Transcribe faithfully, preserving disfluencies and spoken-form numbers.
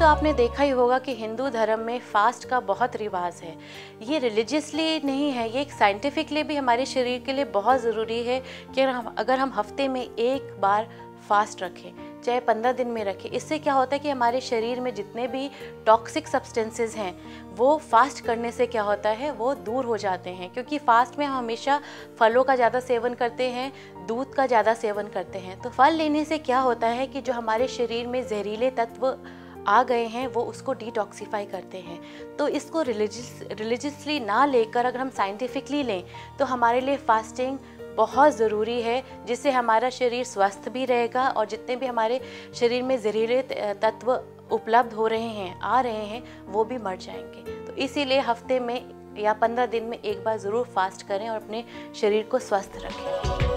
तो आपने देखा ही होगा कि हिंदू धर्म में फास्ट का बहुत रिवाज है। ये रिलीजियसली नहीं है, ये एक साइंटिफिकली भी हमारे शरीर के लिए बहुत ज़रूरी है कि हम अगर हम हफ्ते में एक बार फास्ट रखें, चाहे पंद्रह दिन में रखें। इससे क्या होता है कि हमारे शरीर में जितने भी टॉक्सिक सब्सटेंसेस हैं वो फास्ट करने से क्या होता है वो दूर हो जाते हैं, क्योंकि फास्ट में हम हमेशा फलों का ज़्यादा सेवन करते हैं, दूध का ज़्यादा सेवन करते हैं। तो फल लेने से क्या होता है कि जो हमारे शरीर में जहरीले तत्व आ गए हैं वो उसको डिटॉक्सीफाई करते हैं। तो इसको रिलीजियस रिलीजियसली ना लेकर अगर हम साइंटिफिकली लें तो हमारे लिए फास्टिंग बहुत ज़रूरी है, जिससे हमारा शरीर स्वस्थ भी रहेगा और जितने भी हमारे शरीर में जहरीले तत्व उपलब्ध हो रहे हैं, आ रहे हैं, वो भी मर जाएंगे। तो इसीलिए हफ्ते में या पंद्रह दिन में एक बार ज़रूर फास्ट करें और अपने शरीर को स्वस्थ रखें।